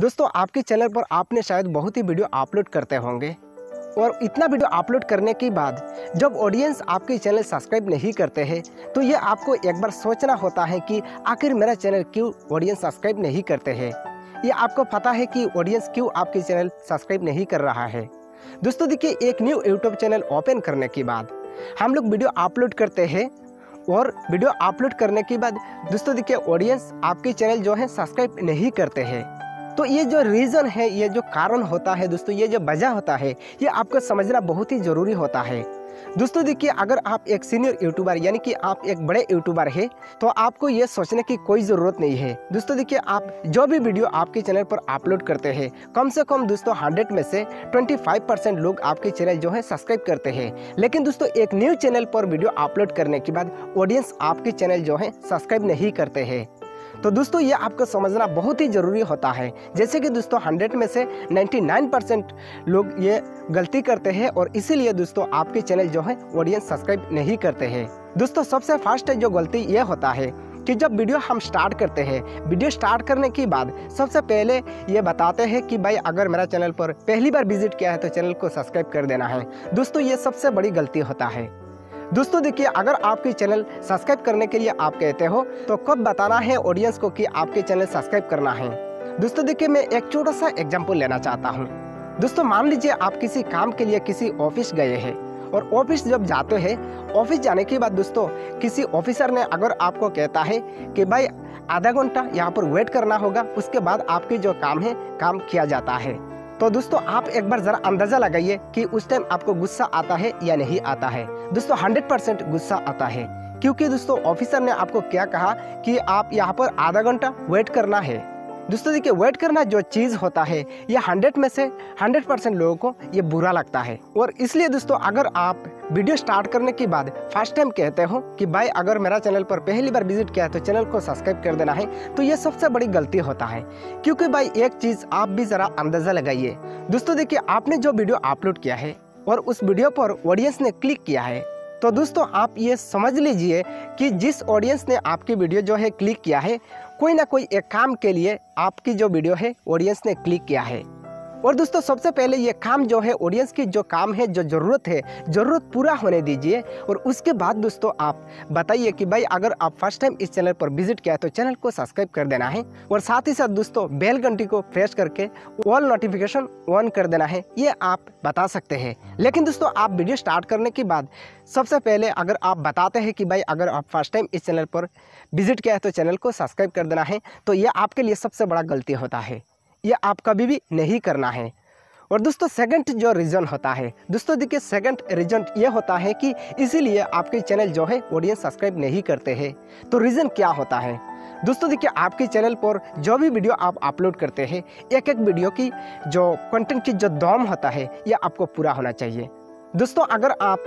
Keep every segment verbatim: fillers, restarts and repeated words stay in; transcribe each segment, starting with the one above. दोस्तों आपके चैनल पर आपने शायद बहुत ही वीडियो अपलोड करते होंगे और इतना वीडियो अपलोड करने के बाद जब ऑडियंस आपके चैनल सब्सक्राइब नहीं करते हैं तो ये आपको एक बार सोचना होता है कि आखिर मेरा चैनल क्यों ऑडियंस सब्सक्राइब नहीं करते हैं। ये आपको पता है कि ऑडियंस क्यों आपके चैनल सब्सक्राइब नहीं कर रहा है। दोस्तों देखिए, एक न्यू यूट्यूब चैनल ओपन करने के बाद हम लोग वीडियो अपलोड करते हैं और वीडियो अपलोड करने के बाद दोस्तों देखिए ऑडियंस आपके चैनल जो है सब्सक्राइब नहीं करते हैं। तो ये जो रीज़न है, ये जो कारण होता है दोस्तों, ये जो वजह होता है, ये आपको समझना बहुत ही ज़रूरी होता है। दोस्तों देखिए, अगर आप एक सीनियर यूट्यूबर यानी कि आप एक बड़े यूट्यूबर है तो आपको ये सोचने की कोई ज़रूरत नहीं है। दोस्तों देखिए, आप जो भी वीडियो आपके चैनल पर अपलोड करते हैं कम से कम दोस्तों हंड्रेड में से पच्चीस परसेंट लोग आपके चैनल जो है सब्सक्राइब करते हैं। लेकिन दोस्तों एक न्यू चैनल पर वीडियो अपलोड करने के बाद ऑडियंस आपके चैनल जो है सब्सक्राइब नहीं करते हैं। तो दोस्तों ये आपको समझना बहुत ही ज़रूरी होता है। जैसे कि दोस्तों हंड्रेड में से निन्यानवे परसेंट लोग ये गलती करते हैं और इसीलिए दोस्तों आपके चैनल जो है ऑडियंस सब्सक्राइब नहीं करते हैं। दोस्तों सबसे फर्स्ट जो गलती ये होता है कि जब वीडियो हम स्टार्ट करते हैं, वीडियो स्टार्ट करने के बाद सबसे पहले ये बताते हैं कि भाई अगर मेरा चैनल पर पहली बार विजिट किया है तो चैनल को सब्सक्राइब कर देना है। दोस्तों ये सबसे बड़ी गलती होता है। दोस्तों देखिए, अगर आपके चैनल सब्सक्राइब करने के लिए आप कहते हो तो कब बताना है ऑडियंस को कि आपके चैनल सब्सक्राइब करना है। दोस्तों देखिए, मैं एक छोटा सा एग्जांपल लेना चाहता हूँ। दोस्तों मान लीजिए आप किसी काम के लिए किसी ऑफिस गए हैं और ऑफिस जब जाते हैं, ऑफिस जाने के बाद दोस्तों किसी ऑफिसर ने अगर आपको कहता है कि भाई आधा घंटा यहाँ पर वेट करना होगा, उसके बाद आपके जो काम है काम किया जाता है, तो दोस्तों आप एक बार ज़रा अंदाज़ा लगाइए कि उस टाइम आपको गुस्सा आता है या नहीं आता है। दोस्तों हंड्रेड परसेंट गुस्सा आता है, क्योंकि दोस्तों ऑफिसर ने आपको क्या कहा कि आप यहाँ पर आधा घंटा वेट करना है। दोस्तों देखिए, वेट करना जो चीज़ होता है ये हंड्रेड में से हंड्रेड परसेंट लोगों को ये बुरा लगता है। और इसलिए दोस्तों अगर आप वीडियो स्टार्ट करने के बाद फर्स्ट टाइम कहते हो कि भाई अगर मेरा चैनल पर पहली बार विजिट किया है तो चैनल को सब्सक्राइब कर देना है, तो ये सबसे बड़ी गलती होता है। क्योंकि भाई एक चीज़ आप भी ज़रा अंदाज़ा लगाइए। दोस्तों देखिए, आपने जो वीडियो अपलोड किया है और उस वीडियो पर ऑडियंस ने क्लिक किया है, तो दोस्तों आप ये समझ लीजिए कि जिस ऑडियंस ने आपकी वीडियो जो है क्लिक किया है, कोई ना कोई एक काम के लिए आपकी जो वीडियो है ऑडियंस ने क्लिक किया है। और दोस्तों सबसे पहले ये काम जो है ऑडियंस की जो काम है, जो ज़रूरत है, ज़रूरत पूरा होने दीजिए और उसके बाद दोस्तों आप बताइए कि भाई अगर आप फर्स्ट टाइम इस चैनल पर विजिट किया है तो चैनल को सब्सक्राइब कर देना है। और साथ ही साथ दोस्तों बेल घंटी को प्रेस करके ऑल नोटिफिकेशन ऑन कर देना है, ये आप बता सकते हैं। लेकिन दोस्तों आप वीडियो स्टार्ट करने के बाद सबसे पहले अगर आप बताते हैं कि भाई अगर आप फर्स्ट टाइम इस चैनल पर विजिट किया है तो चैनल को सब्सक्राइब कर देना है, तो ये आपके लिए सबसे बड़ा गलती होता है। ये आप कभी भी नहीं करना है। और दोस्तों सेकंड जो रीज़न होता है, दोस्तों देखिए सेकंड रीज़न ये होता है कि इसीलिए आपके चैनल जो है ऑडियंस सब्सक्राइब नहीं करते हैं। तो रीज़न क्या होता है? दोस्तों देखिए, आपके चैनल पर जो भी वीडियो आप अपलोड करते हैं, एक एक वीडियो की जो कंटेंट की जो दम होता है ये आपको पूरा होना चाहिए। दोस्तों अगर आप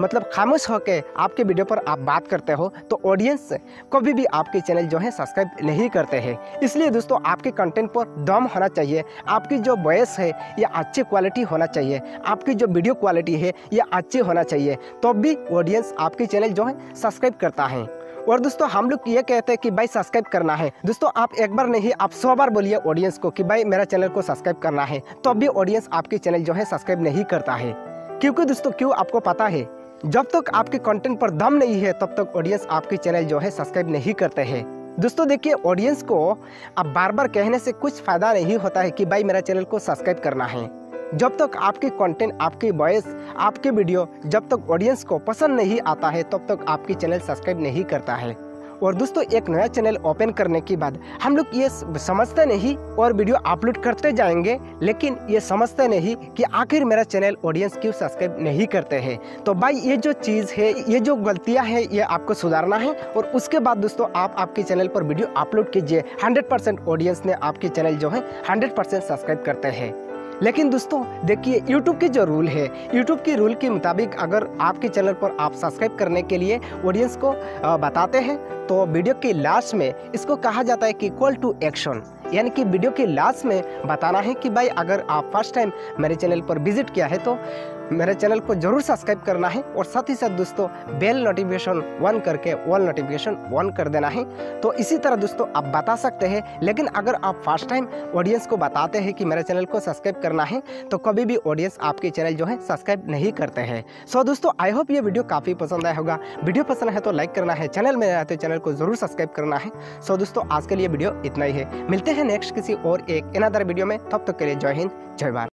मतलब खामोश होकर आपके वीडियो पर आप बात करते हो तो ऑडियंस कभी भी आपके चैनल जो है सब्सक्राइब नहीं करते हैं। इसलिए दोस्तों आपके कंटेंट पर दम होना चाहिए, आपकी जो वॉइस है ये अच्छी क्वालिटी होना चाहिए, आपकी जो वीडियो क्वालिटी है ये अच्छी होना चाहिए, तो भी ऑडियंस आपके चैनल जो है सब्सक्राइब करता है। और दोस्तों हम लोग ये कहते हैं कि भाई सब्सक्राइब करना है। दोस्तों आप एक बार नहीं, आप सौ बार बोलिए ऑडियंस को कि भाई मेरा चैनल को सब्सक्राइब करना है, तो भी ऑडियंस आपके चैनल जो है सब्सक्राइब नहीं करता है। क्योंकि दोस्तों क्यों आपको पता है, जब तक आपके कंटेंट पर दम नहीं है तब तक ऑडियंस आपके चैनल जो है सब्सक्राइब नहीं करते हैं। दोस्तों देखिए, ऑडियंस को अब बार बार कहने से कुछ फ़ायदा नहीं होता है कि भाई मेरा चैनल को सब्सक्राइब करना है। जब तक आपके कंटेंट, आपकी वॉइस, आपके वीडियो जब तक ऑडियंस को पसंद नहीं आता है तब तक आपके चैनल सब्सक्राइब नहीं करता है। और दोस्तों एक नया चैनल ओपन करने के बाद हम लोग ये समझते नहीं और वीडियो अपलोड करते जाएंगे, लेकिन ये समझते नहीं कि आखिर मेरा चैनल ऑडियंस क्यों सब्सक्राइब नहीं करते हैं। तो भाई ये जो चीज़ है, ये जो गलतियां हैं, ये आपको सुधारना है। और उसके बाद दोस्तों आप आपके चैनल पर वीडियो अपलोड कीजिए। हंड्रेड परसेंट ऑडियंस ने आपके चैनल जो है हंड्रेड परसेंट सब्सक्राइब करते हैं। लेकिन दोस्तों देखिए, यूट्यूब के जो रूल है, यूट्यूब के रूल के मुताबिक अगर आपके चैनल पर आप सब्सक्राइब करने के लिए ऑडियंस को बताते हैं तो वीडियो के लास्ट में इसको कहा जाता है कि कॉल टू एक्शन, यानी कि वीडियो के लास्ट में बताना है कि भाई अगर आप फर्स्ट टाइम मेरे चैनल पर विजिट किया है तो मेरे चैनल को जरूर सब्सक्राइब करना है और साथ ही साथ दोस्तों बेल नोटिफिकेशन ऑन करके ऑल नोटिफिकेशन ऑन कर देना है। तो इसी तरह दोस्तों आप बता सकते हैं, लेकिन अगर आप फर्स्ट टाइम ऑडियंस को बताते हैं कि मेरे चैनल को सब्सक्राइब करना है तो कभी भी ऑडियंस आपके चैनल जो है सब्सक्राइब नहीं करते हैं। सो दोस्तों आई होप ये वीडियो काफ़ी पसंद आया होगा। वीडियो पसंद है तो लाइक करना है, चैनल में आए तो चैनल को जरूर सब्सक्राइब करना है। सो दोस्तों आज के लिए वीडियो इतना ही है, मिलते हैं नेक्स्ट किसी और एक अनदर वीडियो में, तब तक के लिए जय हिंद जय भारत।